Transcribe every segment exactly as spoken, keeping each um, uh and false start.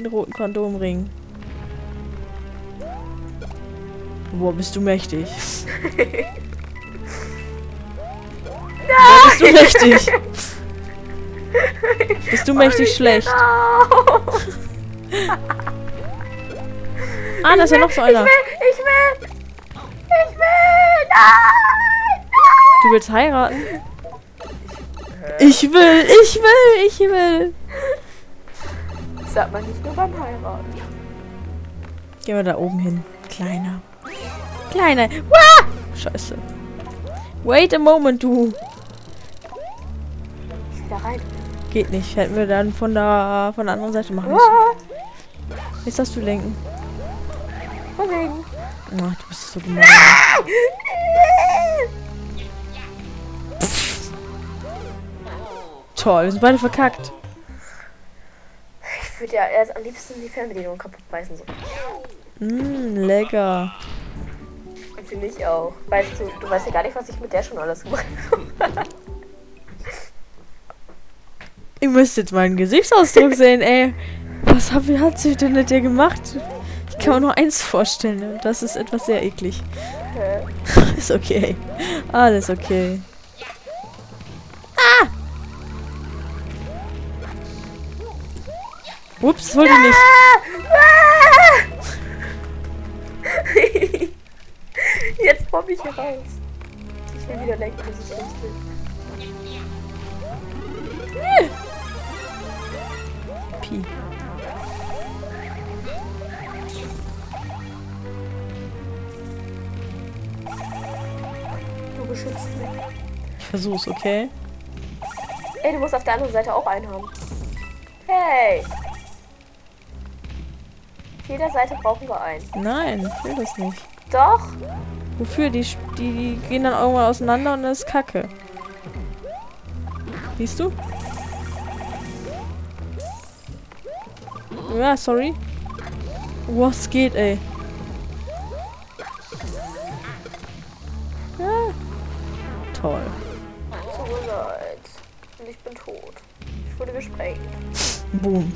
Den roten Kondomring. Boah, bist du mächtig. Boah, bist du mächtig. Bist du mächtig schlecht. Ah, da ist ja noch so einer. Ich will, ich will, ich will, nein, nein. Du willst heiraten? Ich will, ich will, ich will. Das sagt man nicht nur beim Heiraten. Gehen wir da oben hin. Kleiner. Kleiner. Wah! Scheiße. Wait a moment, du. Ich will da rein. Geht nicht. Hätten wir dann von der, von der anderen Seite machen müssen. Ah. Jetzt darfst du lenken. Verlegen. Ach, du bist so gemein. Ah. Toll, wir sind beide verkackt. Ich würde ja erst am liebsten die Fernbedienung kaputt beißen. So. Mm, lecker. Finde ich auch. Weißt du, du weißt ja gar nicht, was ich mit der schon alles gemacht habe. Ihr müsst jetzt meinen Gesichtsausdruck sehen, ey. Was hab, hat sie denn mit dir gemacht? Ich kann mir nur eins vorstellen. Das ist etwas sehr eklig. Okay. Ist okay. Alles okay. Ah! Ups, das wollte ich nicht. Jetzt komm ich hier raus. Ich will wieder lenken, dass ich echt bin. Pi. Du beschützt mich. Ich versuch's, okay? Ey, du musst auf der anderen Seite auch einen haben. Hey! Auf jeder Seite brauchen wir einen. Nein, ich will das nicht. Doch! Wofür? Die, die, die gehen dann irgendwann auseinander und das ist Kacke. Siehst du? Ja, sorry. Was geht, ey? Ja. Toll. Tut mir leid. Und ich bin tot. Ich wurde gesprengt. Boom.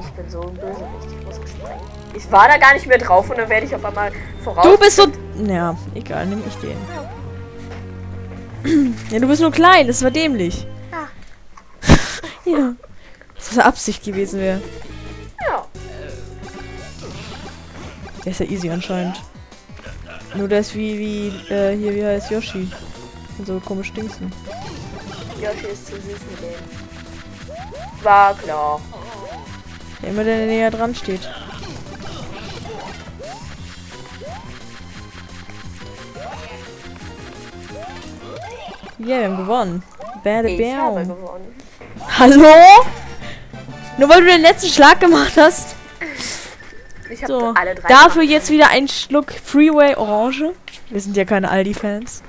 Ich bin so ein Bösewicht, ich muss gesprengt. Ich war da gar nicht mehr drauf und dann werde ich auf einmal voraus. Du bist so... Ja, egal, nehme ich den. Ja. Ja, du bist nur klein, das war dämlich. Ah. Ja. Dass das Absicht gewesen wäre. Ja. Der ist ja easy anscheinend. Nur der ist wie, wie, äh, hier, wie heißt Yoshi? Und so komisch Dingsen. Yoshi ist zu süß mit dem. War klar. Der immer der näher dran steht. Ja, yeah, wir haben gewonnen. Bad ich Bär. Habe gewonnen. Hallo? Nur weil du den letzten Schlag gemacht hast. Ich hab so, alle drei dafür gemacht. Jetzt wieder ein Schluck Freeway Orange. Wir sind ja keine Aldi-Fans.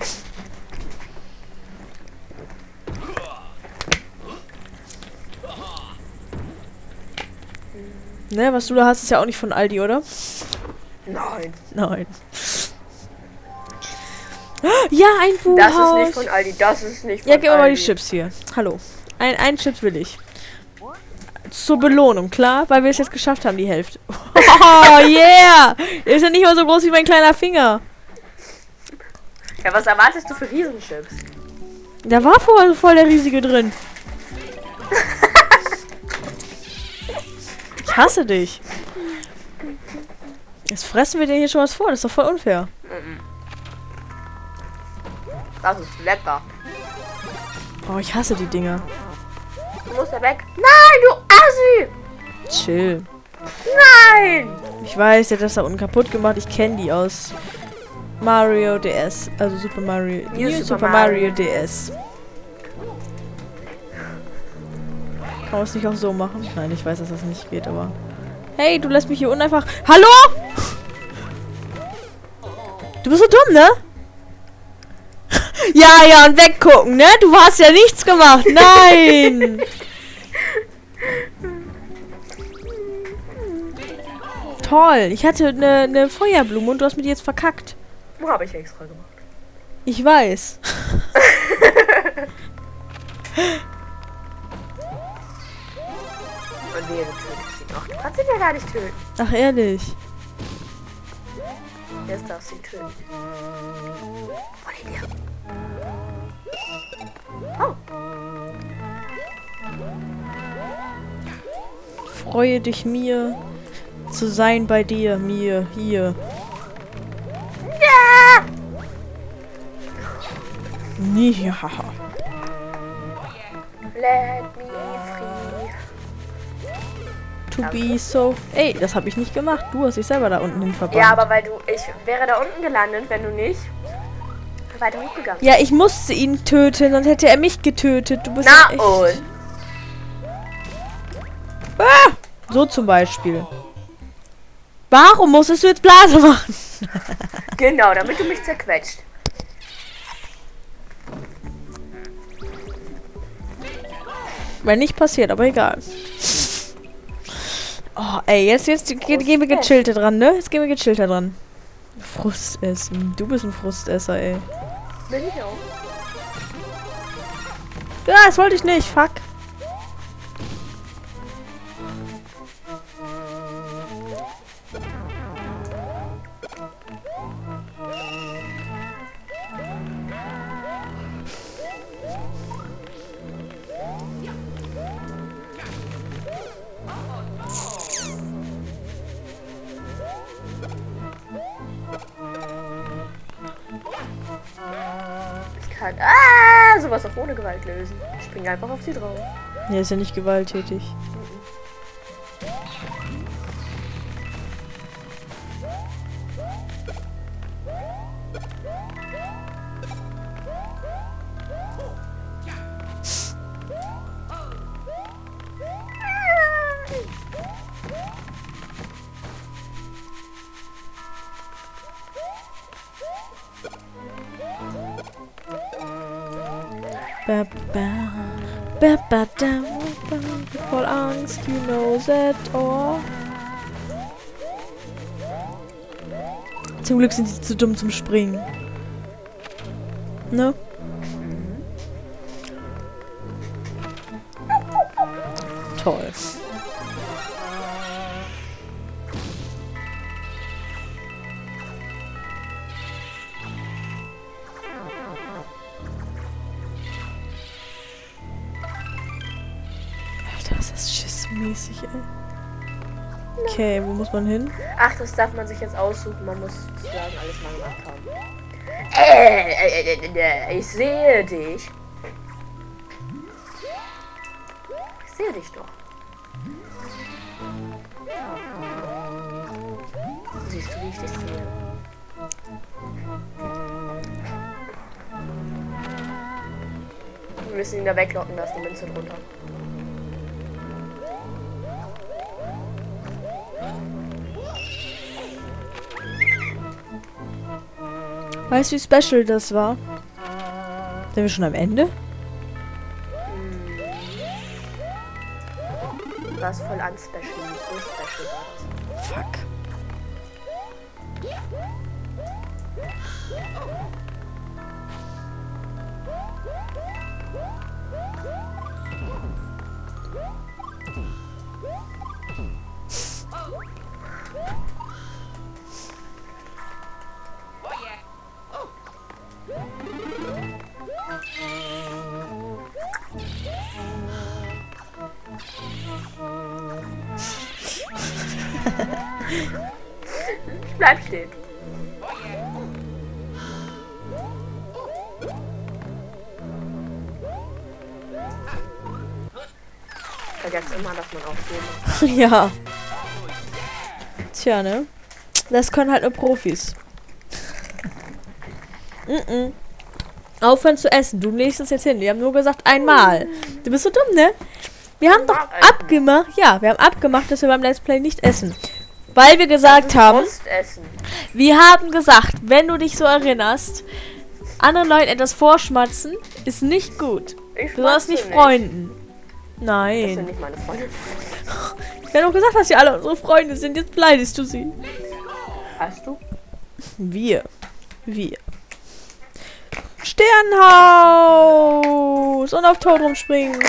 Ne, was du da hast, ist ja auch nicht von Aldi, oder? Nein. Nein. Ja, ein Buchhaus. Das ist nicht von Aldi, das ist nicht von Aldi. Ja, gib mal die Chips hier. Hallo. Ein, ein Chips will ich. Zur Belohnung, klar? Weil wir es jetzt geschafft haben, die Hälfte. Oh, yeah! Der ist ja nicht mal so groß wie mein kleiner Finger. Ja, was erwartest du für Riesenchips? Da war voll, voll der Riesige drin. Ich hasse dich. Jetzt fressen wir dir hier schon was vor. Das ist doch voll unfair. Das ist lecker. Oh, ich hasse die Dinger. Du musst da weg. Nein, du Assi! Chill. Nein! Ich weiß, der hat das da unten kaputt gemacht. Ich kenne die aus Mario D S. Also Super Mario... New Super, Super Mario. Mario D S. Kann man es nicht auch so machen? Nein, ich weiß, dass das nicht geht, aber... Hey, du lässt mich hier unten einfach... Hallo? Du bist so dumm, ne? Ja, ja, und weggucken, ne? Du hast ja nichts gemacht. Nein! Toll. Ich hatte eine ne Feuerblume und du hast mir die jetzt verkackt. Wo habe ich extra gemacht? Ich weiß. man wäre töten. Du kannst ihn ja gar nicht töten. Ach, ehrlich? Jetzt darfst du ihn töten. Oh. Freue dich mir zu sein bei dir, mir, hier. Ja. Haha. Let me free. To Danke. Be so. Ey, das habe ich nicht gemacht. Du hast dich selber da unten hin verbannt. Ja, aber weil du. Ich wäre da unten gelandet, wenn du nicht weiter hochgegangen bist. Ja, ich musste ihn töten, sonst hätte er mich getötet. Du bist Na echt. Und. Ah, so zum Beispiel. Warum musstest du jetzt Blase machen? Genau, damit du mich zerquetscht. Wenn nicht passiert, aber egal. Oh, ey, jetzt, jetzt ge gehen wir gechillter dran, ne? Jetzt gehen wir gechillter dran. Frustessen. Du bist ein Frustesser, ey. Bin ich auch. Ja, das wollte ich nicht. Fuck. Ah, sowas auch ohne Gewalt lösen. Ich springe einfach auf sie drauf. Nee, ist ja nicht gewalttätig. Ba, ba, ba, ba, da, ba, ba. Voll Angst, you know that, or? Zum Glück sind sie zu dumm zum Springen. Ne? Mhm. Toll. Das ist schissmäßig, ey. Okay, wo muss man hin? Ach, das darf man sich jetzt aussuchen. Man muss sozusagen alles mal gemacht haben. Äh, äh, äh, äh, ich sehe dich. Ich sehe dich doch. Siehst du, wie ich dich sehe? Wir müssen ihn da weglocken lassen, die Münze drunter. Weißt du, wie special das war? Sind wir schon am Ende? Hm. War es voll unspecial, so special war das. Fuck. Ich bleib stehen. Vergesst immer, dass man aufstehen muss. Ja. Tja, ne? Das können halt nur Profis. Mm-mm. Aufhören zu essen. Du legst es jetzt hin. Die haben nur gesagt, einmal. Du bist so dumm, ne? Wir haben doch abgemacht, ja, wir haben abgemacht, dass wir beim Let's Play nicht essen. Weil wir gesagt haben, wir haben gesagt, wenn du dich so erinnerst, anderen Leuten etwas vorschmatzen ist nicht gut. Du sollst nicht Freunden. Nein. Das sind nicht meine Freunde. Ich habe doch gesagt, dass wir alle unsere Freunde sind, jetzt beleidigst du sie. Hast du? Wir. Wir. Sternhaus! Und auf Tod rumspringen.